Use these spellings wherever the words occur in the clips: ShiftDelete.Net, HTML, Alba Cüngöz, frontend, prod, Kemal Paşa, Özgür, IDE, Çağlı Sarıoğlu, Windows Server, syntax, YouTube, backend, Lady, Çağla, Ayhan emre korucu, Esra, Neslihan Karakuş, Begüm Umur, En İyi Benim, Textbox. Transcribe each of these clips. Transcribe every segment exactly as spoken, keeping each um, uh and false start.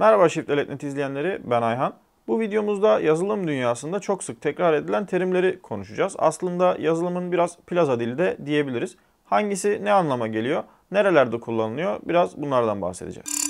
Merhaba Shift Delete nokta net izleyenleri, ben Ayhan. Bu videomuzda yazılım dünyasında çok sık tekrar edilen terimleri konuşacağız. Aslında yazılımın biraz plaza dili de diyebiliriz. Hangisi ne anlama geliyor, nerelerde kullanılıyor, biraz bunlardan bahsedeceğiz.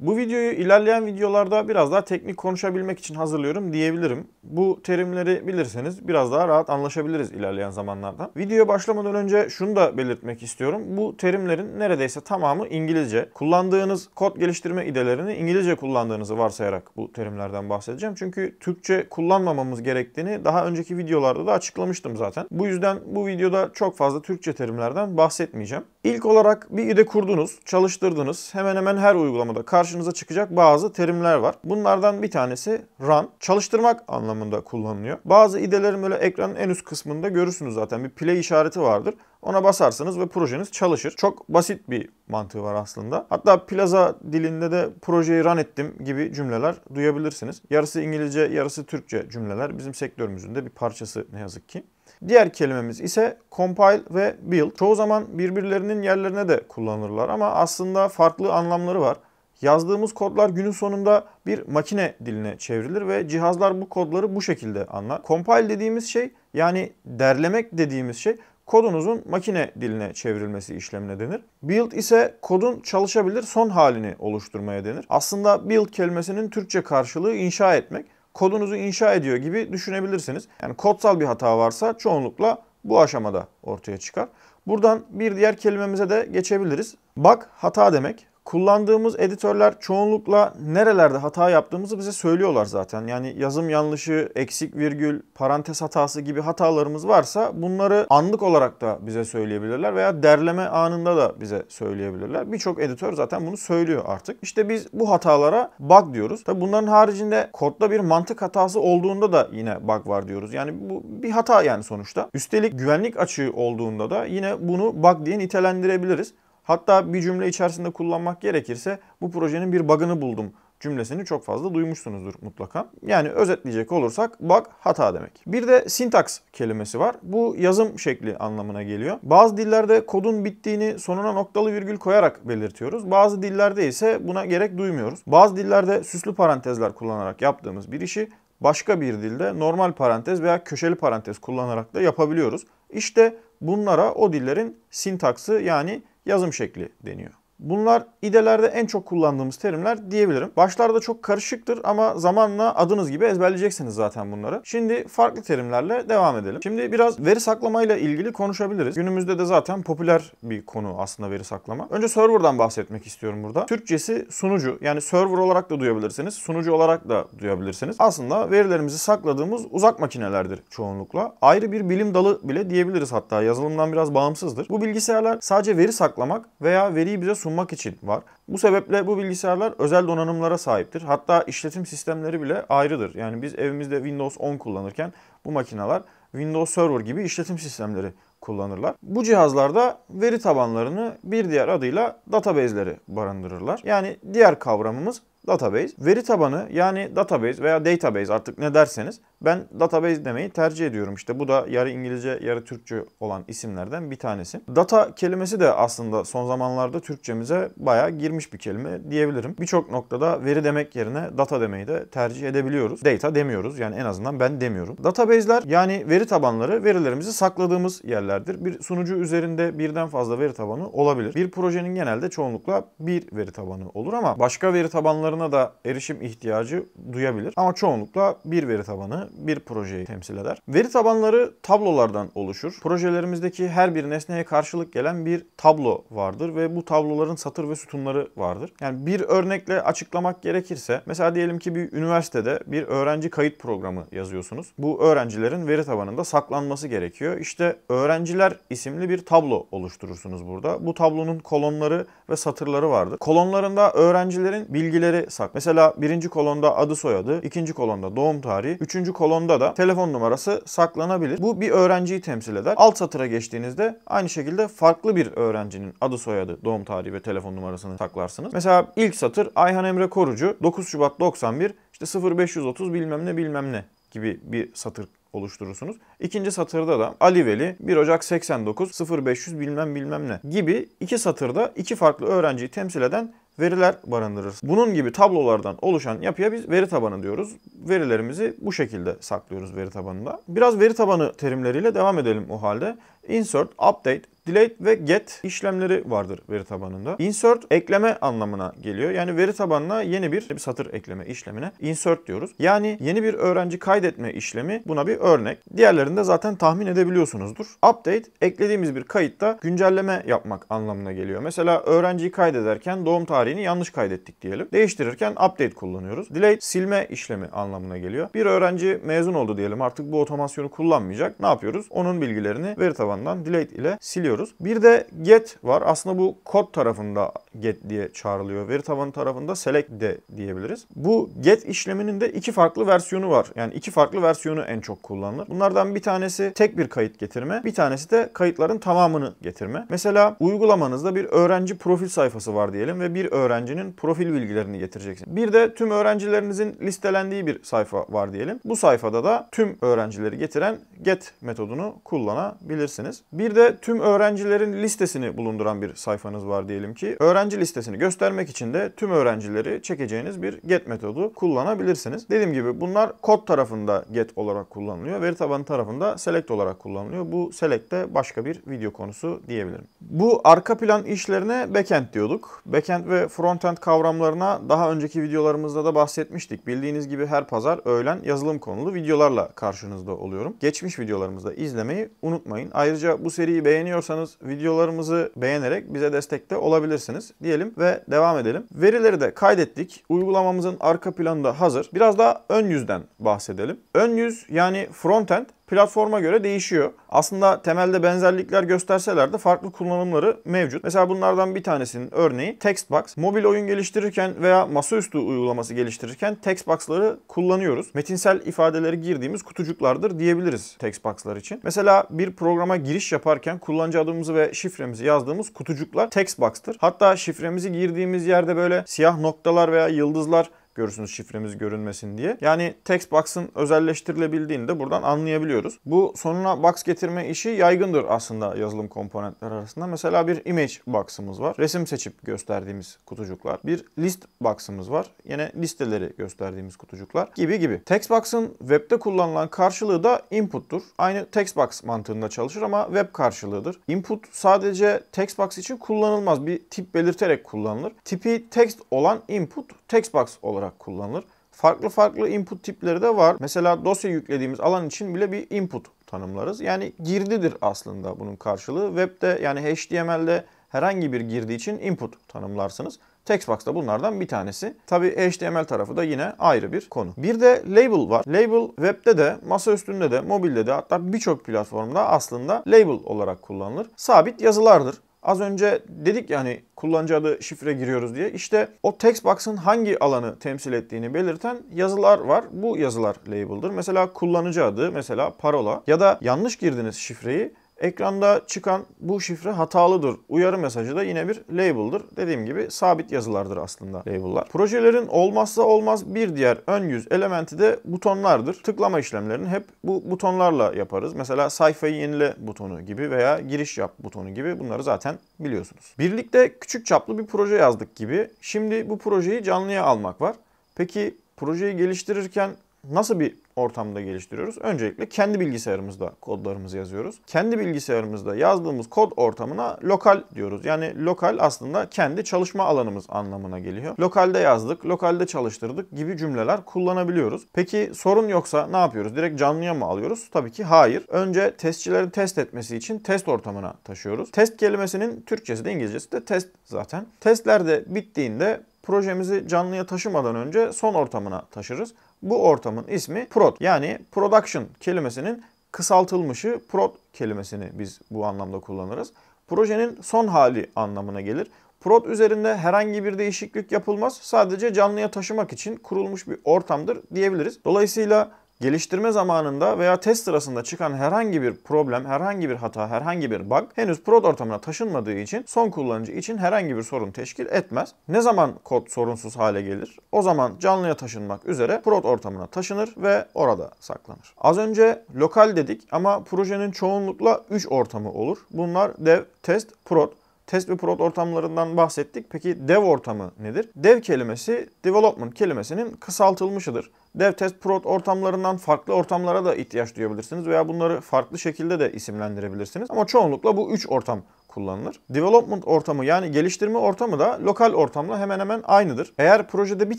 Bu videoyu ilerleyen videolarda biraz daha teknik konuşabilmek için hazırlıyorum diyebilirim. Bu terimleri bilirseniz biraz daha rahat anlaşabiliriz ilerleyen zamanlarda. Videoya başlamadan önce şunu da belirtmek istiyorum. Bu terimlerin neredeyse tamamı İngilizce. Kullandığınız kod geliştirme idelerini İngilizce kullandığınızı varsayarak bu terimlerden bahsedeceğim. Çünkü Türkçe kullanmamamız gerektiğini daha önceki videolarda da açıklamıştım zaten. Bu yüzden bu videoda çok fazla Türkçe terimlerden bahsetmeyeceğim. İlk olarak bir I D E kurdunuz, çalıştırdınız. Hemen hemen her uygulamada karşı karşınıza çıkacak bazı terimler var. Bunlardan bir tanesi run. Çalıştırmak anlamında kullanılıyor. Bazı idelerin böyle ekranın en üst kısmında görürsünüz zaten. Bir play işareti vardır. Ona basarsınız ve projeniz çalışır. Çok basit bir mantığı var aslında. Hatta plaza dilinde de projeyi run ettim gibi cümleler duyabilirsiniz. Yarısı İngilizce, yarısı Türkçe cümleler. Bizim sektörümüzün de bir parçası ne yazık ki. Diğer kelimemiz ise compile ve build. Çoğu zaman birbirlerinin yerlerine de kullanırlar ama aslında farklı anlamları var. Yazdığımız kodlar günün sonunda bir makine diline çevrilir ve cihazlar bu kodları bu şekilde anlar. Compile dediğimiz şey, yani derlemek dediğimiz şey, kodunuzun makine diline çevrilmesi işlemine denir. Build ise kodun çalışabilir son halini oluşturmaya denir. Aslında build kelimesinin Türkçe karşılığı inşa etmek. Kodunuzu inşa ediyor gibi düşünebilirsiniz. Yani kodsal bir hata varsa çoğunlukla bu aşamada ortaya çıkar. Buradan bir diğer kelimemize de geçebiliriz. Bug hata demek. Kullandığımız editörler çoğunlukla nerelerde hata yaptığımızı bize söylüyorlar zaten. Yani yazım yanlışı, eksik virgül, parantez hatası gibi hatalarımız varsa bunları anlık olarak da bize söyleyebilirler veya derleme anında da bize söyleyebilirler. Birçok editör zaten bunu söylüyor artık. İşte biz bu hatalara bug diyoruz. Tabii bunların haricinde kodda bir mantık hatası olduğunda da yine bug var diyoruz. Yani bu bir hata yani sonuçta. Üstelik güvenlik açığı olduğunda da yine bunu bug diye nitelendirebiliriz. Hatta bir cümle içerisinde kullanmak gerekirse bu projenin bir bug'ını buldum cümlesini çok fazla duymuşsunuzdur mutlaka. Yani özetleyecek olursak bug hata demek. Bir de syntax kelimesi var. Bu yazım şekli anlamına geliyor. Bazı dillerde kodun bittiğini sonuna noktalı virgül koyarak belirtiyoruz. Bazı dillerde ise buna gerek duymuyoruz. Bazı dillerde süslü parantezler kullanarak yaptığımız bir işi başka bir dilde normal parantez veya köşeli parantez kullanarak da yapabiliyoruz. İşte bunlara o dillerin sintaksı, yani yazım şekli deniyor. Bunlar idelerde en çok kullandığımız terimler diyebilirim. Başlarda çok karışıktır ama zamanla adınız gibi ezberleyeceksiniz zaten bunları. Şimdi farklı terimlerle devam edelim. Şimdi biraz veri saklamayla ilgili konuşabiliriz. Günümüzde de zaten popüler bir konu aslında veri saklama. Önce server'dan bahsetmek istiyorum burada. Türkçesi sunucu. Yani server olarak da duyabilirsiniz, sunucu olarak da duyabilirsiniz. Aslında verilerimizi sakladığımız uzak makinelerdir çoğunlukla. Ayrı bir bilim dalı bile diyebiliriz hatta. Yazılımdan biraz bağımsızdır. Bu bilgisayarlar sadece veri saklamak veya veriyi bize sunmak için var. Bu sebeple bu bilgisayarlar özel donanımlara sahiptir. Hatta işletim sistemleri bile ayrıdır. Yani biz evimizde Windows on kullanırken bu makineler Windows Server gibi işletim sistemleri kullanırlar. Bu cihazlarda veri tabanlarını, bir diğer adıyla database'leri barındırırlar. Yani diğer kavramımız database. Veri tabanı, yani database veya database, artık ne derseniz, ben database demeyi tercih ediyorum. İşte bu da yarı İngilizce yarı Türkçe olan isimlerden bir tanesi. Data kelimesi de aslında son zamanlarda Türkçemize bayağı girmiş bir kelime diyebilirim. Birçok noktada veri demek yerine data demeyi de tercih edebiliyoruz. Data demiyoruz, yani en azından ben demiyorum. Database'ler, yani veri tabanları, verilerimizi sakladığımız yerlerdir. Bir sunucu üzerinde birden fazla veri tabanı olabilir. Bir projenin genelde çoğunlukla bir veri tabanı olur ama başka veri tabanları da erişim ihtiyacı duyabilir. Ama çoğunlukla bir veri tabanı bir projeyi temsil eder. Veri tabanları tablolardan oluşur. Projelerimizdeki her bir nesneye karşılık gelen bir tablo vardır ve bu tabloların satır ve sütunları vardır. Yani bir örnekle açıklamak gerekirse, mesela diyelim ki bir üniversitede bir öğrenci kayıt programı yazıyorsunuz. Bu öğrencilerin veri tabanında saklanması gerekiyor. İşte öğrenciler isimli bir tablo oluşturursunuz burada. Bu tablonun kolonları ve satırları vardır. Kolonlarında öğrencilerin bilgileri sak. Mesela birinci kolonda adı soyadı, ikinci kolonda doğum tarihi, üçüncü kolonda da telefon numarası saklanabilir. Bu bir öğrenciyi temsil eder. Alt satıra geçtiğinizde aynı şekilde farklı bir öğrencinin adı soyadı, doğum tarihi ve telefon numarasını saklarsınız. Mesela ilk satır Ayhan Emre Korucu, dokuz Şubat doksan bir, işte sıfır beş yüz otuz bilmem ne bilmem ne gibi bir satır oluşturursunuz. İkinci satırda da Ali Veli bir Ocak seksen dokuz sıfır beş yüz bilmem bilmem ne gibi iki satırda iki farklı öğrenciyi temsil eden veriler barındırır. Bunun gibi tablolardan oluşan yapıya biz veri tabanı diyoruz. Verilerimizi bu şekilde saklıyoruz veri tabanında. Biraz veri tabanı terimleriyle devam edelim o halde. Insert, update, delete ve get işlemleri vardır veri tabanında. Insert ekleme anlamına geliyor. Yani veri tabanına yeni bir satır ekleme işlemine insert diyoruz. Yani yeni bir öğrenci kaydetme işlemi buna bir örnek. Diğerlerini de zaten tahmin edebiliyorsunuzdur. Update eklediğimiz bir kayıtta güncelleme yapmak anlamına geliyor. Mesela öğrenciyi kaydederken doğum tarihini yanlış kaydettik diyelim. Değiştirirken update kullanıyoruz. Delete silme işlemi anlamına geliyor. Bir öğrenci mezun oldu diyelim. Artık bu otomasyonu kullanmayacak. Ne yapıyoruz? Onun bilgilerini veri tabanından delete ile siliyoruz. Bir de get var. Aslında bu kod tarafında get diye çağrılıyor. Veri tabanı tarafında select de diyebiliriz. Bu get işleminin de iki farklı versiyonu var. Yani iki farklı versiyonu en çok kullanılır. Bunlardan bir tanesi tek bir kayıt getirme. Bir tanesi de kayıtların tamamını getirme. Mesela uygulamanızda bir öğrenci profil sayfası var diyelim ve bir öğrencinin profil bilgilerini getireceksiniz. Bir de tüm öğrencilerinizin listelendiği bir sayfa var diyelim. Bu sayfada da tüm öğrencileri getiren get metodunu kullanabilirsiniz. Bir de tüm öğrencilerin Öğrencilerin listesini bulunduran bir sayfanız var diyelim ki. Öğrenci listesini göstermek için de tüm öğrencileri çekeceğiniz bir get metodu kullanabilirsiniz. Dediğim gibi bunlar kod tarafında get olarak kullanılıyor. Veri tabanı tarafında select olarak kullanılıyor. Bu select de başka bir video konusu diyebilirim. Bu arka plan işlerine backend diyorduk. Backend ve frontend kavramlarına daha önceki videolarımızda da bahsetmiştik. Bildiğiniz gibi her pazar öğlen yazılım konulu videolarla karşınızda oluyorum. Geçmiş videolarımızda izlemeyi unutmayın. Ayrıca bu seriyi beğeniyorsanız videolarımızı beğenerek bize destekte olabilirsiniz diyelim ve devam edelim. Verileri de kaydettik. Uygulamamızın arka planı da hazır. Biraz daha ön yüzden bahsedelim. Ön yüz yani frontend platforma göre değişiyor. Aslında temelde benzerlikler gösterseler de farklı kullanımları mevcut. Mesela bunlardan bir tanesinin örneği Textbox. Mobil oyun geliştirirken veya masaüstü uygulaması geliştirirken Textbox'ları kullanıyoruz. Metinsel ifadeleri girdiğimiz kutucuklardır diyebiliriz Textbox'lar için. Mesela bir programa giriş yaparken kullanıcı adımızı ve şifremizi yazdığımız kutucuklar Textbox'tır. Hatta şifremizi girdiğimiz yerde böyle siyah noktalar veya yıldızlar görürsünüz şifremiz görünmesin diye. Yani Textbox'ın özelleştirilebildiğini de buradan anlayabiliyoruz. Bu sonuna box getirme işi yaygındır aslında yazılım komponentleri arasında. Mesela bir image box'ımız var. Resim seçip gösterdiğimiz kutucuklar. Bir list box'ımız var. Yine listeleri gösterdiğimiz kutucuklar gibi gibi. Textbox'ın web'de kullanılan karşılığı da input'tur. Aynı Textbox mantığında çalışır ama web karşılığıdır. Input sadece Textbox için kullanılmaz. Bir tip belirterek kullanılır. Tipi text olan input Textbox olur. kullanılır. Farklı farklı input tipleri de var. Mesela dosya yüklediğimiz alan için bile bir input tanımlarız. Yani girdidir aslında bunun karşılığı. Web'de yani H T M L'de herhangi bir girdi için input tanımlarsınız. Textbox da bunlardan bir tanesi. Tabii H T M L tarafı da yine ayrı bir konu. Bir de label var. Label web'de de, masa üstünde de, mobilde de hatta birçok platformda aslında label olarak kullanılır. Sabit yazılardır. Az önce dedik ya hani kullanıcı adı şifre giriyoruz diye. İşte o Textbox'ın hangi alanı temsil ettiğini belirten yazılar var. Bu yazılar label'dır. Mesela kullanıcı adı, mesela parola ya da yanlış girdiniz şifreyi. Ekranda çıkan bu şifre hatalıdır. Uyarı mesajı da yine bir label'dır. Dediğim gibi sabit yazılardır aslında label'lar. Projelerin olmazsa olmaz bir diğer ön yüz elementi de butonlardır. Tıklama işlemlerini hep bu butonlarla yaparız. Mesela sayfayı yenile butonu gibi veya giriş yap butonu gibi bunları zaten biliyorsunuz. Birlikte küçük çaplı bir proje yazdık gibi. Şimdi bu projeyi canlıya almak var. Peki projeyi geliştirirken nasıl bir ortamda geliştiriyoruz? Öncelikle kendi bilgisayarımızda kodlarımızı yazıyoruz. Kendi bilgisayarımızda yazdığımız kod ortamına lokal diyoruz. Yani lokal aslında kendi çalışma alanımız anlamına geliyor. Lokalde yazdık, lokalde çalıştırdık gibi cümleler kullanabiliyoruz. Peki sorun yoksa ne yapıyoruz? Direkt canlıya mı alıyoruz? Tabii ki hayır. Önce testçilerin test etmesi için test ortamına taşıyoruz. Test kelimesinin Türkçesi de İngilizcesi de test zaten. Testler de bittiğinde projemizi canlıya taşımadan önce son ortamına taşırız. Bu ortamın ismi prod. Yani production kelimesinin kısaltılmışı prod kelimesini biz bu anlamda kullanırız. Projenin son hali anlamına gelir. Prod üzerinde herhangi bir değişiklik yapılmaz. Sadece canlıya taşımak için kurulmuş bir ortamdır diyebiliriz. Dolayısıyla geliştirme zamanında veya test sırasında çıkan herhangi bir problem, herhangi bir hata, herhangi bir bug henüz prod ortamına taşınmadığı için son kullanıcı için herhangi bir sorun teşkil etmez. Ne zaman kod sorunsuz hale gelir? O zaman canlıya taşınmak üzere prod ortamına taşınır ve orada saklanır. Az önce lokal dedik ama projenin çoğunlukla üç ortamı olur. Bunlar dev, test, prod. Test ve prod ortamlarından bahsettik. Peki dev ortamı nedir? Dev kelimesi development kelimesinin kısaltılmışıdır. Dev, test, prod ortamlarından farklı ortamlara da ihtiyaç duyabilirsiniz veya bunları farklı şekilde de isimlendirebilirsiniz. Ama çoğunlukla bu üç ortam kullanılır. Development ortamı yani geliştirme ortamı da lokal ortamla hemen hemen aynıdır. Eğer projede bir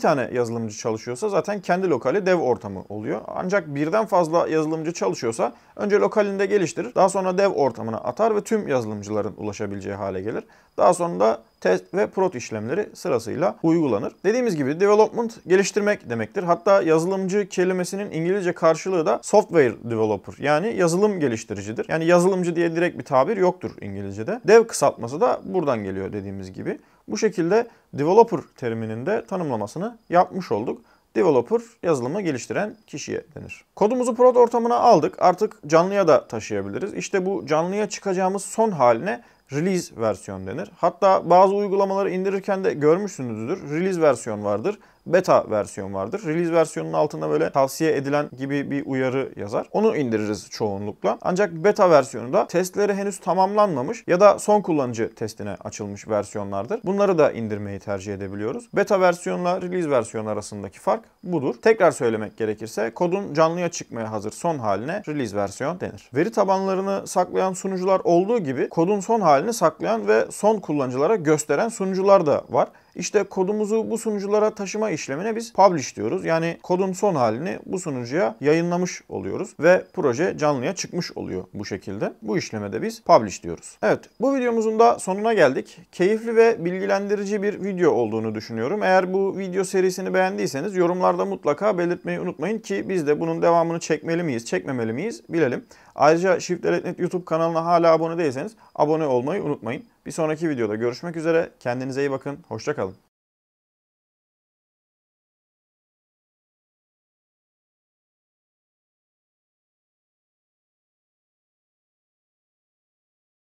tane yazılımcı çalışıyorsa zaten kendi lokali dev ortamı oluyor. Ancak birden fazla yazılımcı çalışıyorsa önce lokalinde geliştirir, daha sonra dev ortamına atar ve tüm yazılımcıların ulaşabileceği hale gelir. Daha sonra da test ve prod işlemleri sırasıyla uygulanır. Dediğimiz gibi development geliştirmek demektir. Hatta yazılımcı kelimesinin İngilizce karşılığı da software developer yani yazılım geliştiricidir. Yani yazılımcı diye direkt bir tabir yoktur İngilizce'de. Dev kısaltması da buradan geliyor dediğimiz gibi. Bu şekilde developer teriminin de tanımlamasını yapmış olduk. Developer, yazılımı geliştiren kişiye denir. Kodumuzu prod ortamına aldık. Artık canlıya da taşıyabiliriz. İşte bu canlıya çıkacağımız son haline release versiyon denir. Hatta bazı uygulamaları indirirken de görmüşsünüzdür. Release versiyon vardır. Beta versiyon vardır. Release versiyonunun altında böyle tavsiye edilen gibi bir uyarı yazar. Onu indiririz çoğunlukla. Ancak beta versiyonu da testleri henüz tamamlanmamış ya da son kullanıcı testine açılmış versiyonlardır. Bunları da indirmeyi tercih edebiliyoruz. Beta versiyonla release versiyonu arasındaki fark budur. Tekrar söylemek gerekirse kodun canlıya çıkmaya hazır son haline release versiyon denir. Veri tabanlarını saklayan sunucular olduğu gibi kodun son halini saklayan ve son kullanıcılara gösteren sunucular da var. İşte kodumuzu bu sunuculara taşıma işlemine biz publish diyoruz. Yani kodun son halini bu sunucuya yayınlamış oluyoruz ve proje canlıya çıkmış oluyor bu şekilde. Bu işleme de biz publish diyoruz. Evet, bu videomuzun da sonuna geldik. Keyifli ve bilgilendirici bir video olduğunu düşünüyorum. Eğer bu video serisini beğendiyseniz yorumlarda mutlaka belirtmeyi unutmayın ki biz de bunun devamını çekmeli miyiz, çekmemeli miyiz bilelim. Ayrıca Shift Delete nokta net YouTube kanalına hala abone değilseniz abone olmayı unutmayın. Bir sonraki videoda görüşmek üzere. Kendinize iyi bakın. Hoşça kalın.